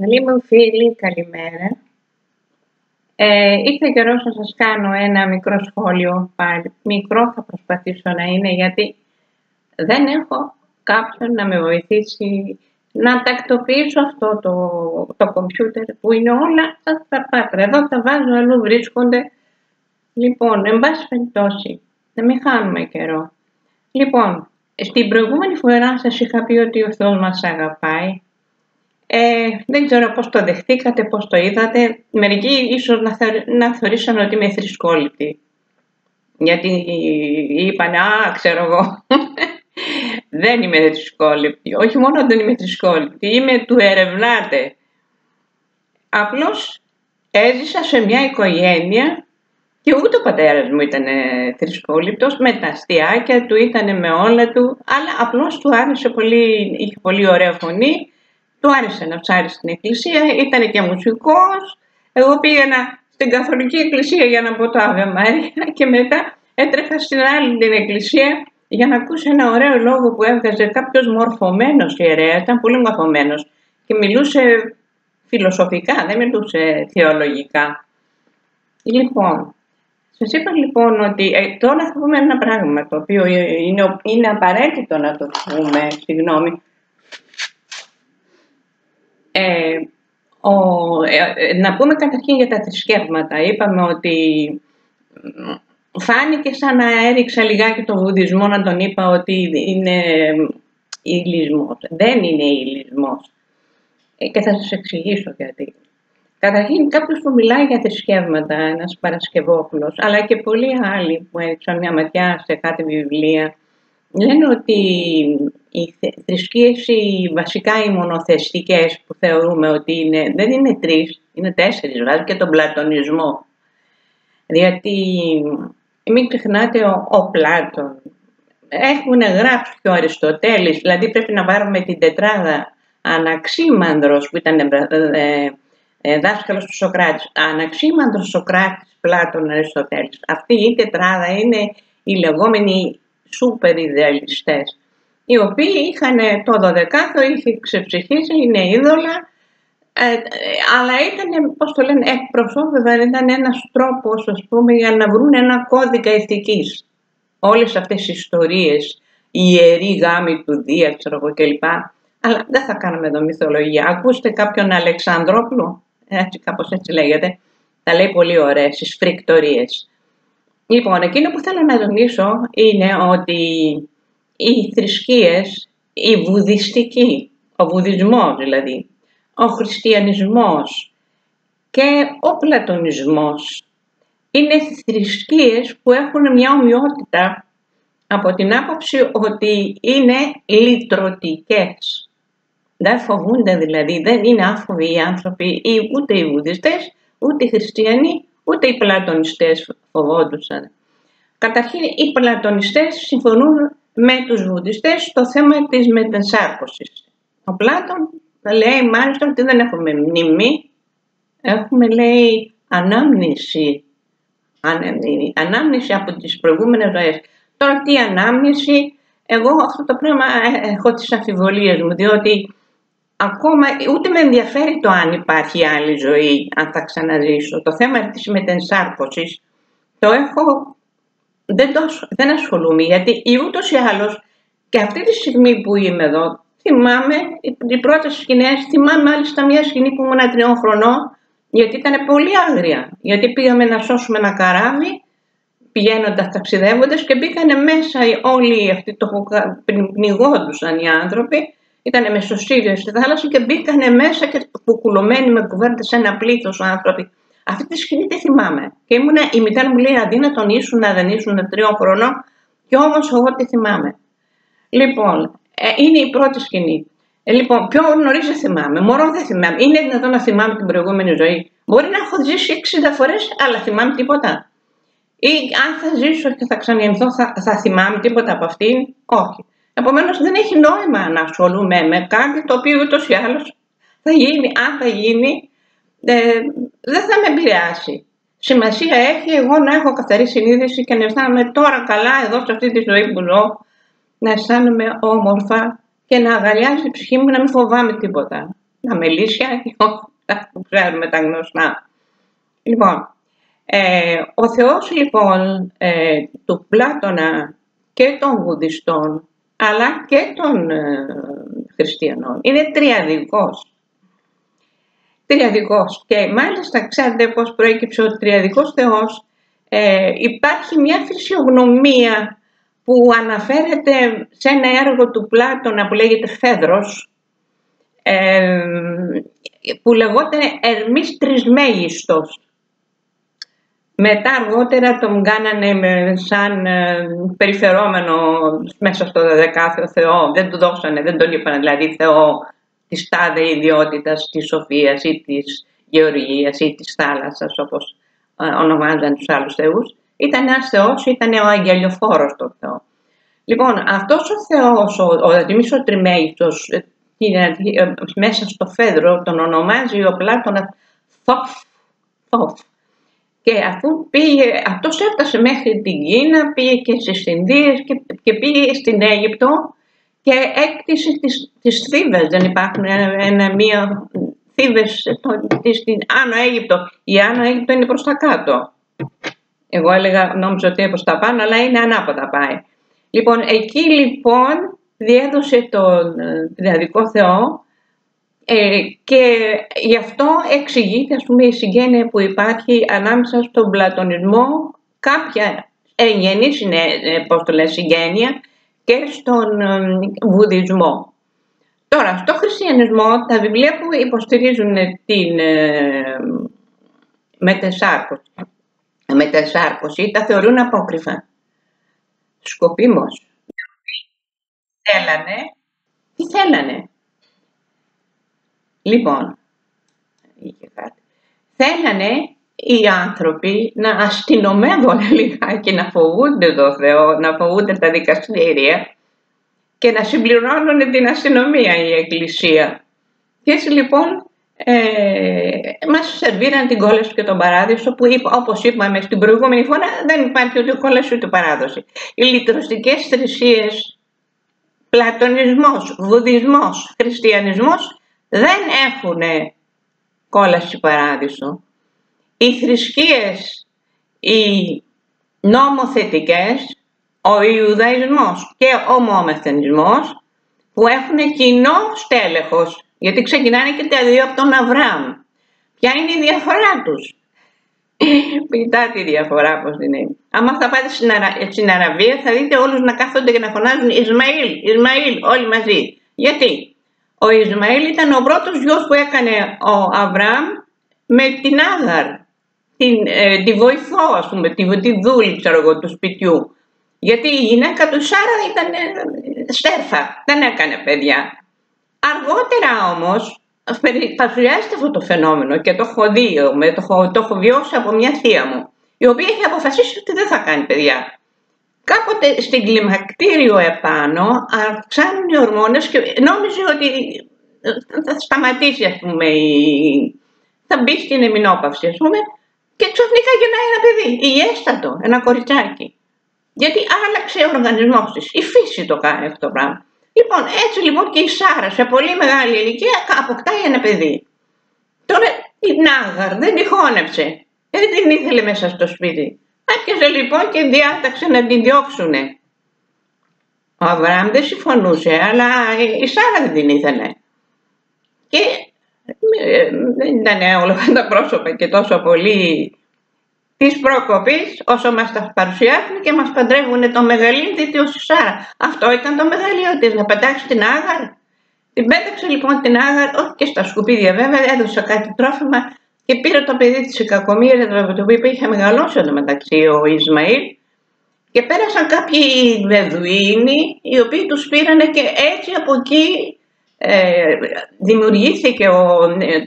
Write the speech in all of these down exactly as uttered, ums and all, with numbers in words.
Καλή μου φίλη, καλημέρα. Ε, ήρθε καιρός να σας κάνω ένα μικρό σχόλιο πάλι. Μικρό θα προσπαθήσω να είναι, γιατί δεν έχω κάποιον να με βοηθήσει να τακτοποιήσω αυτό το, το κομπιούτερ που είναι όλα αυτά τα πάτρα. Εδώ τα βάζω, αλλού βρίσκονται. Λοιπόν, εν πάση περιπτώσει, να μην χάνουμε καιρό. Λοιπόν, στην προηγούμενη φορά σας είχα πει ότι ο Θεός μας αγαπάει. Ε, δεν ξέρω πώς το δεχτήκατε, πώς το είδατε. Μερικοί ίσως να, θεω, να θεωρήσαν ότι είμαι θρησκόληπτη. Γιατί είπαν, α, ξέρω εγώ. Δεν είμαι θρησκόληπτη. Όχι μόνο δεν είμαι θρησκόληπτη, είμαι του ερευνάτε. Απλώς έζησα σε μια οικογένεια και ούτε ο πατέρας μου ήταν θρησκόληπτος, με τα αστιάκια του, ήταν με όλα του, αλλά απλώς του άρεσε πολύ, είχε πολύ ωραία φωνή. Του άρεσε να ψάρει στην εκκλησία, ήταν και μουσικός. Εγώ πήγαινα στην καθολική εκκλησία για να πω το Αβε Μαρία και μετά έτρεχα στην άλλη την εκκλησία για να ακούσω ένα ωραίο λόγο που έβγαζε κάποιος μορφωμένος ιερέας, ήταν πολύ μορφωμένος και μιλούσε φιλοσοφικά, δεν μιλούσε θεολογικά. Λοιπόν, σας είπα λοιπόν ότι ε, τώρα θα πούμε ένα πράγμα το οποίο είναι, είναι απαραίτητο να το πούμε, συγγνώμη. Ε, ο, ε, να πούμε καταρχήν για τα θρησκεύματα. Είπαμε ότι φάνηκε σαν να έριξα λιγάκι τον βουδδισμό, να τον είπα ότι είναι ηλισμός. Δεν είναι ηλισμός. Ε, και θα σας εξηγήσω γιατί. Καταρχήν κάποιος που μιλάει για θρησκεύματα, ένας Παρασκευόπουλος, αλλά και πολλοί άλλοι που έριξαν μια ματιά σε κάτι βιβλία, λένε ότι οι θρησκείες, οι βασικά οι μονοθεϊστικές που θεωρούμε ότι είναι, δεν είναι τρεις, είναι τέσσερις, βάζει και τον πλατωνισμό. Γιατί μην ξεχνάτε ο, ο Πλάτων, έχουν γράψει και ο Αριστοτέλης, δηλαδή πρέπει να πάρουμε την τετράδα Αναξίμανδρος που ήταν ε, ε, δάσκαλος του Σοκράτη. Αναξίμανδρος, Σοκράτης, Πλάτων, Αριστοτέλης. Αυτή η τετράδα είναι η λεγόμενη σούπερ ιδεαλιστές, οι οποίοι είχαν το δωδεκάθο, είχε ξεψυχήσει, είναι είδωλα, ε, αλλά ήταν, πώς το λένε, εκπροσώπευαν, ήταν ένας τρόπος, ας πούμε, για να βρουν ένα κώδικα ηθικής. Όλες αυτές οι ιστορίες, οι ιεροί γάμοι του Δία, ξέρω εγώ κλπ. Αλλά δεν θα κάνουμε εδώ μυθολογία. Ακούστε κάποιον Αλεξανδρόπουλο, έτσι κάπως έτσι λέγεται, τα λέει πολύ ωραίες, στις φρικτορίες. Λοιπόν, εκείνο που θέλω να τονίσω είναι ότι οι θρησκείες, η βουδιστική, ο βουδισμός δηλαδή, ο χριστιανισμός και ο πλατωνισμός είναι θρησκείες που έχουν μια ομοιότητα από την άποψη ότι είναι λυτρωτικές. Δεν φοβούνται δηλαδή, δεν είναι άφοβοι οι άνθρωποι, ούτε οι βουδιστές, ούτε οι χριστιανοί, ούτε οι πλατωνιστές φοβόντουσαν. Καταρχήν οι πλατωνιστές συμφωνούν με τους βουδιστές στο θέμα της μετασάρκωσης. Ο Πλάτων λέει μάλιστα ότι δεν έχουμε μνήμη, έχουμε λέει ανάμνηση. Ανάμνηση από τις προηγούμενες ζωές. Τώρα τι ανάμνηση, εγώ αυτό το πράγμα έχω τις αμφιβολίες μου, διότι ακόμα ούτε με ενδιαφέρει το αν υπάρχει άλλη ζωή, αν θα ξαναζήσω. Το θέμα της μετενσάρκωσης το έχω, δεν, το, δεν ασχολούμαι, γιατί ή ούτως ή άλλως και αυτή τη στιγμή που είμαι εδώ, θυμάμαι οι πρώτες σκηνές, θυμάμαι μάλιστα μια σκηνή που ήμουν τριών χρονών, γιατί ήταν πολύ άγρια, γιατί πήγαμε να σώσουμε ένα καράβι, πηγαίνοντας ταξιδεύοντας και μπήκανε μέσα όλοι αυτοί, το πνιγόντουσαν οι άνθρωποι, ήτανε μεσοσύριες στη θάλασσα και μπήκανε μέσα και κουκουλωμένοι με κουβέρτες σε ένα πλήθος άνθρωποι. Αυτή τη σκηνή τη θυμάμαι. Και ήμουνα, η μητέρα μου λέει αδύνατον ήσουν να δεν ήσουν τριών χρονών και όμως εγώ τη θυμάμαι. Λοιπόν, ε, είναι η πρώτη σκηνή. Ε, λοιπόν, πιο νωρίς δεν θυμάμαι, μωρό δεν θυμάμαι. Είναι δυνατόν να θυμάμαι την προηγούμενη ζωή? Μπορεί να έχω ζήσει εξήντα φορές, αλλά θυμάμαι τίποτα? Ή αν θα ζήσω και θα ξαναγεννηθώ, θα, θα θυμάμαι τίποτα από αυτήν? Όχι. Επομένως δεν έχει νόημα να ασχολούμαι με κάτι το οποίο ούτως ή άλλως θα γίνει, αν θα γίνει, ε, δεν θα με επηρεάσει. Σημασία έχει εγώ να έχω καθαρή συνείδηση και να αισθάνομαι τώρα καλά εδώ σε αυτή τη ζωή που ζω, να αισθάνομαι όμορφα και να αγαλιάζει η ψυχή μου, να μην φοβάμαι τίποτα. τα μελίσια και όλα αυτά που ξέρουμε τα γνωστά. Λοιπόν, ε, ο Θεός λοιπόν ε, του Πλάτωνα και των Βουδιστών αλλά και των ε, Χριστιανών είναι τριαδικός. Τριαδικός. Και μάλιστα ξέρετε πως προέκυψε ο τριαδικός Θεός. Ε, υπάρχει μια φυσιογνωμία που αναφέρεται σε ένα έργο του Πλάτωνα που λέγεται Φέδρος, ε, που λεγόταν Ερμής Τρισμέγιστος. Μετά αργότερα τον κάνανε σαν ε, περιφερόμενο μέσα στο δωδεκάθεο Θεό. Δεν του δώσανε, δεν τον είπαν δηλαδή Θεό της τάδε ιδιότητας, της σοφίας ή της γεωργίας ή της θάλασσας, όπως ονομάζαν τους άλλους θεούς. Ήταν ένας θεός, ήταν ο αγγελιοφόρος το Θεό. Λοιπόν, αυτός ο Θεός, ο Ερμής ο Τρισμέγιστος, μέσα στο Φέδρο, τον ονομάζει ο Πλάτωνα Θώθ. Θώθ. Και αφού πήγε, αυτός έφτασε μέχρι την Κίνα, πήγε και στις Ινδίες και, και πήγε στην Αίγυπτο και έκτισε τις, τις θύβες. Δεν υπάρχουν ένα, ένα μία θύβες στην Άνω Αίγυπτο. Η Άνω Αίγυπτο είναι προς τα κάτω. Εγώ έλεγα, νόμιζα ότι είναι προς τα πάνω, αλλά είναι ανάποδα πάει. Λοιπόν, εκεί λοιπόν διέδωσε τον Τριαδικό Θεό ε, και γι' αυτό εξηγείται, ας πούμε, η συγγένεια που υπάρχει ανάμεσα στον Πλατωνισμό, κάποια εγγενής είναι, πώς το λες, συγγένεια, και στον Βουδδισμό. Τώρα, στο Χριστιανισμό, τα βιβλία που υποστηρίζουν την ε, μετεσάρκωση, μετεσάρκωση, τα θεωρούν απόκριφα. Σκοπίμως. Θέλανε. Τι θέλανε. Λοιπόν, θέλανε οι άνθρωποι να αστυνομεύουν λίγα και να φοβούνται το Θεό, να φοβούνται τα δικαστήρια και να συμπληρώνουν την αστυνομία η Εκκλησία. Και έτσι λοιπόν Ε, μας σερβίραν την κόλαση και τον παράδεισο που όπως είπαμε στην προηγούμενη φορά δεν υπάρχει ούτε κόλαση ούτε παράδοση. Οι λυτρωτικές θρησκείες, πλατωνισμός, βουδδισμός, χριστιανισμός δεν έχουν κόλαση παράδεισο. Οι θρησκείες, οι νομοθετικές, ο Ιουδαϊσμός και ο Μωαμεθανισμός που έχουν κοινό στέλεχος, γιατί ξεκινάνε και τα δύο από τον Αβραάμ. Ποια είναι η διαφορά τους? Κοιτάτε τη διαφορά πώς την είναι. Άμα θα πάτε στην, Αρα... στην Αραβία θα δείτε όλους να κάθονται και να φωνάζουν Ισμαήλ, Ισμαήλ, όλοι μαζί. Γιατί? Ο Ισμαήλ ήταν ο πρώτος γιος που έκανε ο Αβραάμ με την Άδαρ, την, ε, τη βοηθό ας πούμε, τη, τη δούλη ξέρω εγώ του σπιτιού. Γιατί η γυναίκα του Σάρα ήταν ε, στέρφα, δεν έκανε παιδιά. Αργότερα όμως παρουσιάζεται αυτό το φαινόμενο και το έχω δει, το, το έχω βιώσει από μια θεία μου, η οποία έχει αποφασίσει ότι δεν θα κάνει παιδιά. Κάποτε στην κλιμακτήριο επάνω αυξάνουν οι ορμόνες και νόμιζε ότι θα σταματήσει ας πούμε, θα μπει στην εμεινόπαυση ας πούμε, και ξαφνικά γεννάει ένα παιδί, υγιέστατο, ένα κοριτσάκι. Γιατί άλλαξε ο οργανισμός της, η φύση το κάνει αυτό το πράγμα. Λοιπόν, έτσι λοιπόν και η Σάρα σε πολύ μεγάλη ηλικία αποκτάει ένα παιδί. Τώρα την Άγαρ δεν τη χώνεψε, δεν την ήθελε μέσα στο σπίτι. Άρχισε λοιπόν και διάταξε να την διώξουνε. Ο Αβραάμ δεν συμφωνούσε, αλλά η Σάρα δεν την ήθελε. Και δεν ήταν όλα τα πρόσωπα και τόσο πολύ της προκοπής όσο μας τα παρουσιάζουν και μας παντρεύουν το μεγαλύτερο ως η Σάρα. Αυτό ήταν το μεγαλύτερο της, να πετάξει την Άγαρ. Την πέταξε λοιπόν την Άγαρ, όχι και στα σκουπίδια βέβαια, έδωσε κάτι τρόφιμα και πήρε το παιδί της η κακομοίρα, το οποίο είχε μεγαλώσει εδώ μεταξύ ο Ισμαήλ, και πέρασαν κάποιοι Βεδουίνοι οι οποίοι τους πήρανε και έτσι από εκεί Ε, δημιουργήθηκε ο,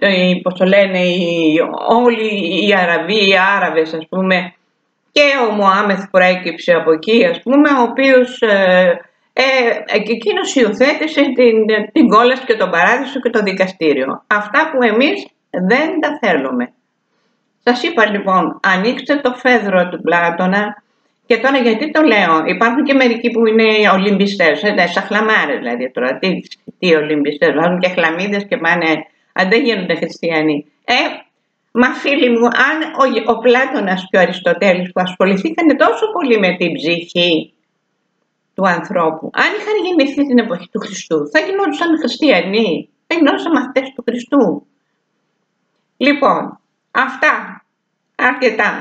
το, πώς το λένε, οι, όλοι οι Αραβοί, οι Άραβες ας πούμε, και ο Μωάμεθ προέκυψε από εκεί ας πούμε, ο οποίος ε, ε, εκείνος υιοθέτησε την, την κόλαση και τον παράδεισο και το δικαστήριο. Αυτά που εμείς δεν τα θέλουμε. Σας είπα λοιπόν, ανοίξτε το Φέδρο του Πλάτωνα. Και τώρα γιατί το λέω, υπάρχουν και μερικοί που είναι Ολυμπιστές, σαν χλαμάρες δηλαδή τώρα, τι, τι Ολυμπιστές, βάζουν και χλαμίδες και πάνε αν δεν γίνονται χριστιανοί. Ε, μα φίλοι μου, αν ο, ο Πλάτωνας και ο Αριστοτέλης που ασχοληθήκανε τόσο πολύ με την ψυχή του ανθρώπου, αν είχαν γεννηθεί την εποχή του Χριστού, θα γινόντουσαν χριστιανοί, θα γινόντουσαν μαθητές του Χριστού. Λοιπόν, αυτά αρκετά.